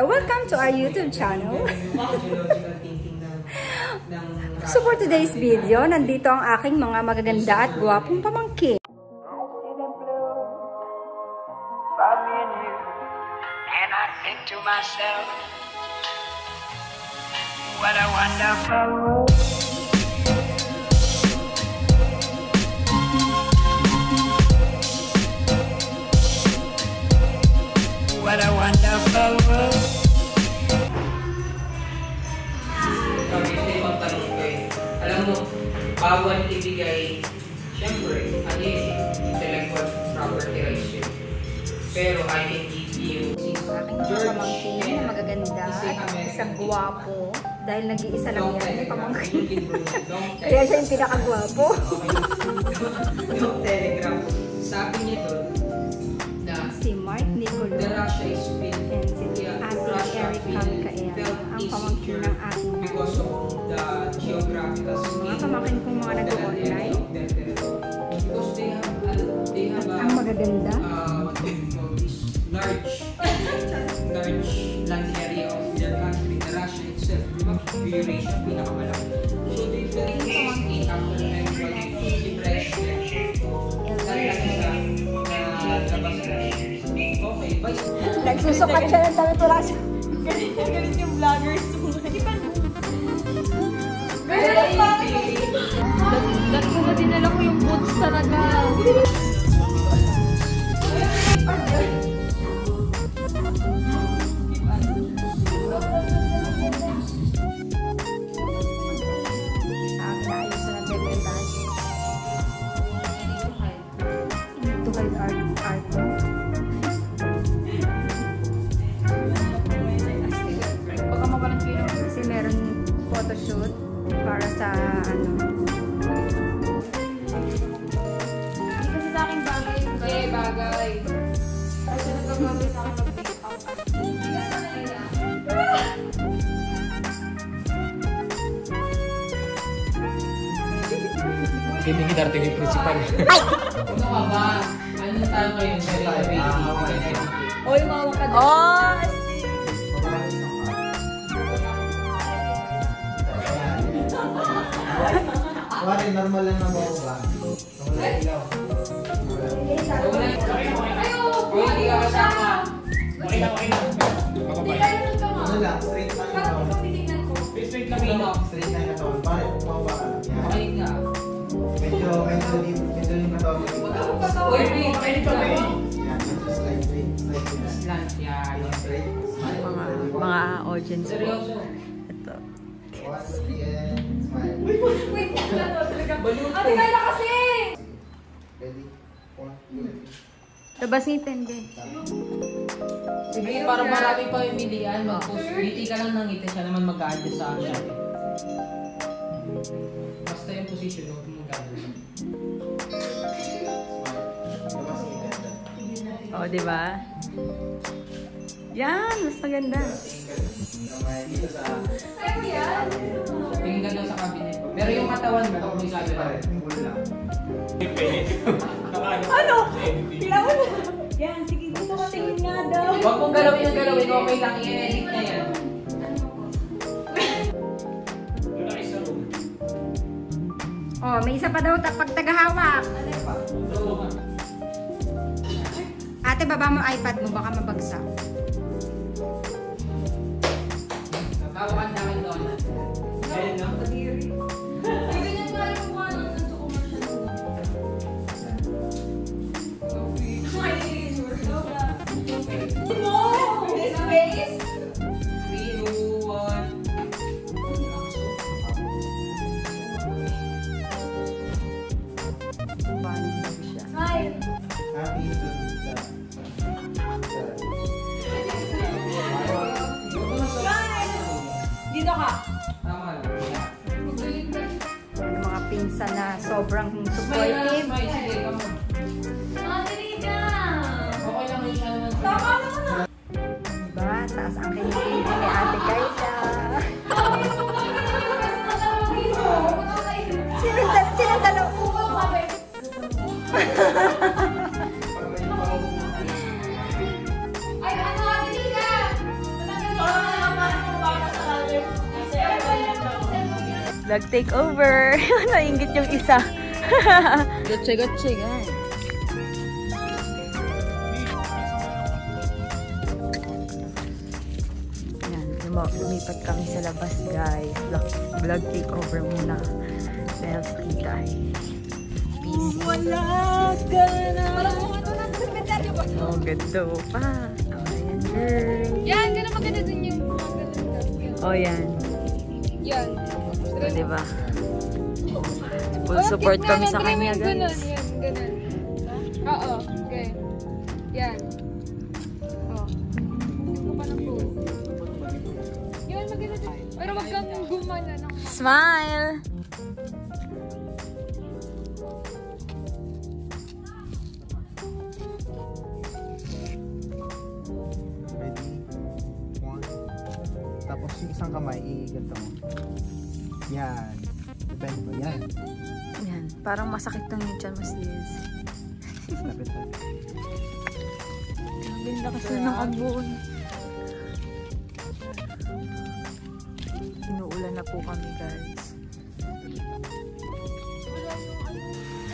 Welcome to our YouTube channel. So for today's video, nandito ang aking mga magaganda at guwapong pamangkin. What a wonderful world. Kami ito yung tanong ko eh. Alam mo, bawal ibigay, syempre, ano yun, intellectual property rights. Pero I can give you aking pamangkin na magaganda at isang guwapo. Dahil nag-iisa lang yan, pamangkin. Kaya siya yung pinakagwapo. Yung telegram, sabi niya doon, si Mark Nicole Dela Cruz and si Ate Eric ang pamangkin ng ating mga pamangkin kong mga nag-online at ang magaganda large land area of their country, the Russia itself, Eurasia pinakamalaki, so they very pamangkin after the nagsusukat siya ng dami pula siya. Galit yung vloggers. Galit na dinala ko yung boots talaga. Photoshoot para sa ano. Hindi kasi sa akin bagay. Eh, bagay. Kasi nagkabagay sa akin mag-pick up at hindi na nila. Hindi kita artigay principal. Ano ka ba? Ano na tayo ngayon? Oy, mawag ka doon. Oh! Wari, normal lang na mawala. Wala ilaw. Ayaw! Hindi ka kasama. Okay lang, okay lang. Hindi tayo nagkama. Ano lang, straight lang na taon. Straight lang na taon. Straight lang na taon. Pare, umawa ka. Okay ka. Medyo na taon. Wait, wait. Yan, medyo straight. Slant, yan. Straight. Mga audience po. Ito. Once again. Wait, ano kaya kasi? Labas ngipin din. Parang marami pa yung bilihan. Ngiti ka lang ng ngiti, siya naman mag-a-adjust sa akin. Basta yung position, huwag mo mag-a-adjust. Oo, diba? Yan! Mas maganda. Sa'yo yan! Tingin ka doon sa cabinet. Pero yung katawan mo, kung may sabi lang. Ano? Pilaw mo! Yan, sige. Gusto ko tingin nga daw. Huwag mong galawin yung galawin. Okay lang. I-edit na yan. Oh, may isa pa daw pag tagahawak. Ano pa? Ate, baba mo iPad mo. Baka mabagsak. Nagkawakan namin doon. Ayun, no? Kadiri. Ay, ganyan nga yung one. Nandito ko masyadong. No! This face! 3, 2, 1. Smile! Happy to na sobrang supportive. Diba? Taas ang kinikilig ni Ate Kaisa. Sinang tanong? Ay, ano, Ate Kaisa? Vlog takeover. Nainggit yung isa. Gotcha guys. Ayan, lumipat kami sa labas guys. Vlog takeover muna. Dahil sa kita ay busy. Wala ka na. Oh, ganda pa. Ayan girl. Yan, ganda maganda din yung mga ganda. Oh yan. Yan. O diba? Full support kami sa kanya guys. Ganun. Oo, okay. Yan. Oh. Ito pa na po. Yan, maganda din. Pero wag kang gumana ng smile. Isang kamay, i-ganto mo. Yan. Depende mo. Yan. Yan. Parang masakit ng yung tiyan mo sis. Lapit na. Ang lakas na ng abon. Inuulan na po kami guys.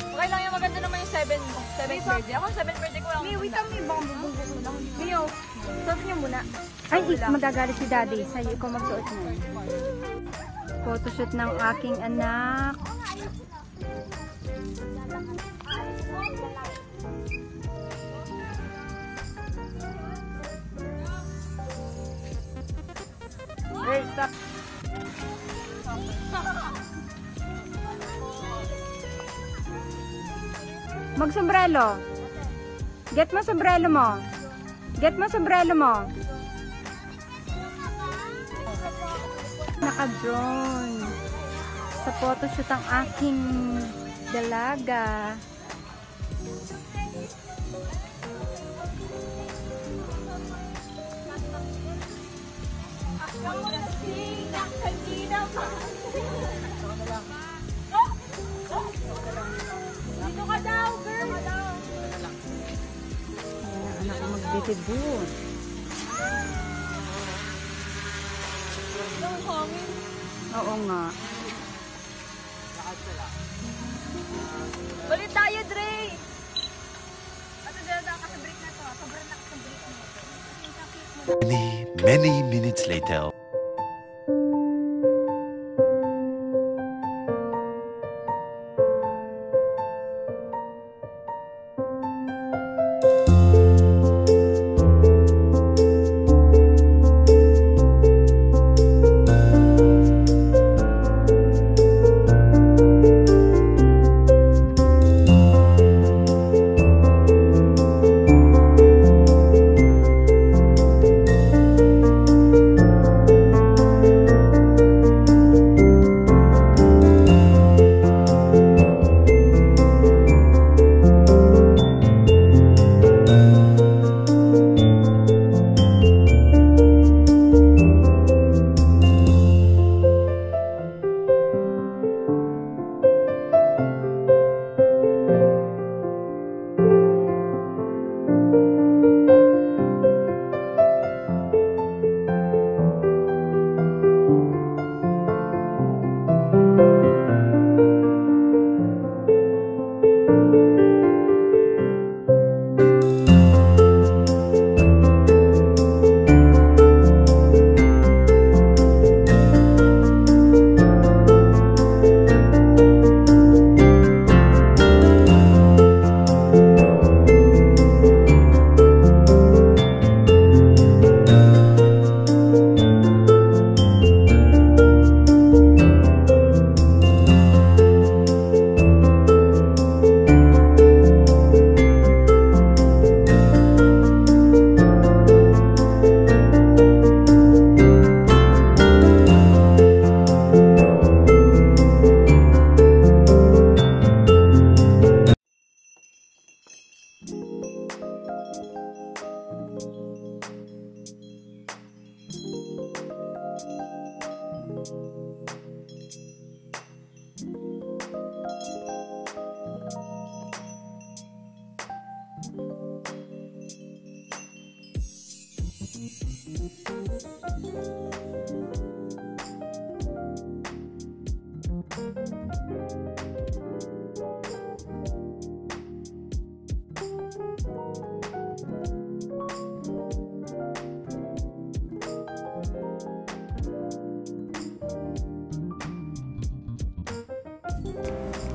Okay lang yung maganda naman yung 7th birthday. Ako 7th birthday ko lang. May wait kami bang bubunggas mo lang. Leo, surf niyo muna. Ay, magagalit si daddy. Sa'yo, ikaw magsuot mo. Photoshoot ng aking anak. Hey, stop. Mag-sombrelo. Get mo sombrelo mo. Get mo sombrelo mo. Naka-drone sa photoshoot ang aking dalaga. Dito ka daw, girl. Anak ko magbitibot. Oo nga. Balik tayo, Dre! Ato dyan ako sa break na to. Sobrang ako sa break na to. Many minutes later.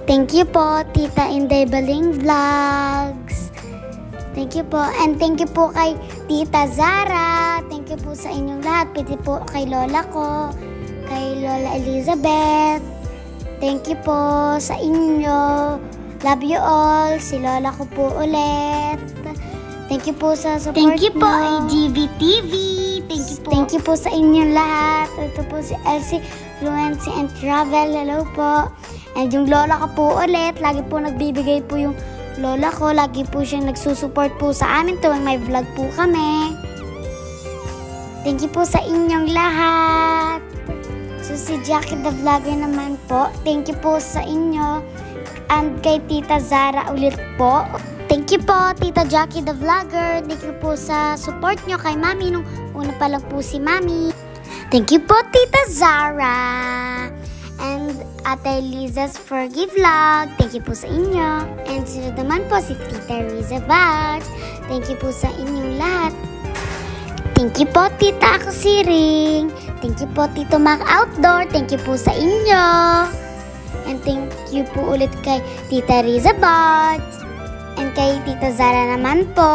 Thank you po, Tita Inday Vlogs. Thank you po. And thank you po kay Tita Zara. Thank you po sa inyong lahat. Piti po kay lola ko, kay Lola Elizabeth. Thank you po sa inyo. Love you all. Si lola ko po ulit. Thank you po sa support. Thank you po, IGVTV. Thank you po. Thank you po sa inyong lahat. Ito po si Elsie Fluency and Travel. Hello po. And yung lola ko po ulit, lagi po nagbibigay po yung lola ko. Lagi po siyang nagsusupport po sa amin tuwing may vlog po kami. Thank you po sa inyong lahat. So si Jackie the Vlogger naman po, thank you po sa inyo. And kay Tita Zara ulit po. Thank you po, Tita Jackie the Vlogger. Thank you po sa support nyo kay Mami nung una pa lang po si Mami. Thank you po, Tita Zara. And Ate Lisa's Fergie Vlog, thank you po sa inyo. And sunod naman po si Tita Riza Bartz, thank you po sa inyong lahat. Thank you po, Tita Ako Siring. Thank you po, Tito Mac Outdoor, thank you po sa inyo. And thank you po ulit kay Tita Riza Bartz. And kay Tita Zara naman po,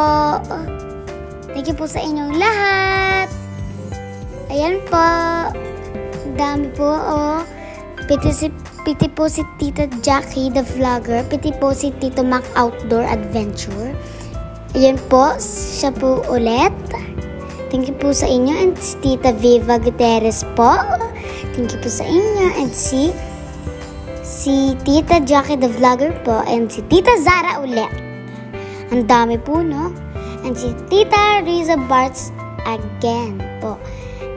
thank you po sa inyong lahat. Ayan po, dami po Piti po si Tita Jackie the Vlogger. Piti po si Tito Mac Outdoor Adventure. Ayan po, siya po ulit. Thank you po sa inyo. And si Tita Viva Gutierrez po, thank you po sa inyo. And si Tita Jackie the Vlogger po. And si Tita Zara ulit. Ang dami po, no? And si Tita Riza Bartz again po.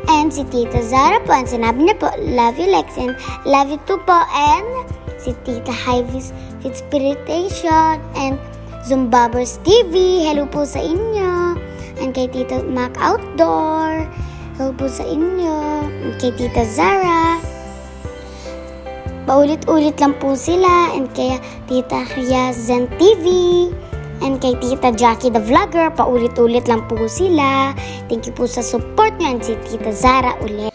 And si Tita Zara po, and sinabi niya po, love you Lex, and love you too po, and si Tita Hyvis, Inspiration, and Zumbabers TV, hello po sa inyo, and kay Tito Mac Outdoor, hello po sa inyo, and kay Tita Zara, paulit-ulit lang po sila, and kay Tita Hyazan TV, and kay Tita Jackie the Vlogger, paulit-ulit lang po sila. Thank you po sa support niyan si Tita Zara ulit.